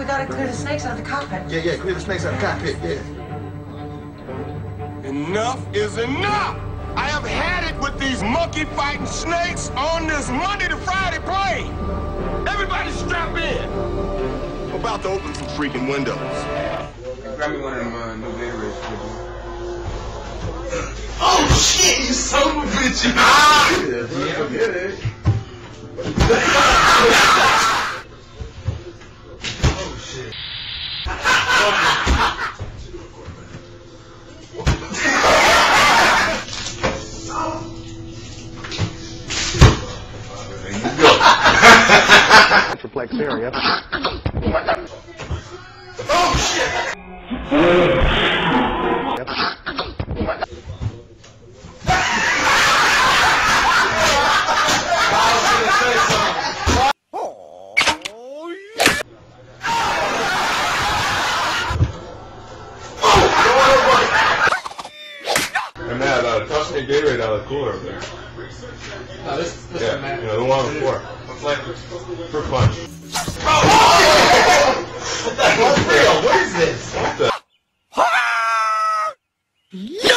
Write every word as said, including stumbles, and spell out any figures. we gotta clear the snakes out of the cockpit. Yeah, yeah, clear the snakes out of the cockpit, yeah. Enough is enough! I have had it with these monkey-fighting snakes on this Monday to Friday plane! Everybody strap in! I'm about to open some freaking windows. Grab me one of them uh, new beers. Oh shit, you son of a bitch! Ah! Yeah, forget it. Oh shit. Metroplex area. Oh shit! Gatorade out of the cooler over there. No, this, this yeah, is you know, the one before. What flavor? For fun. Oh, oh, what the hell? What is this? What the?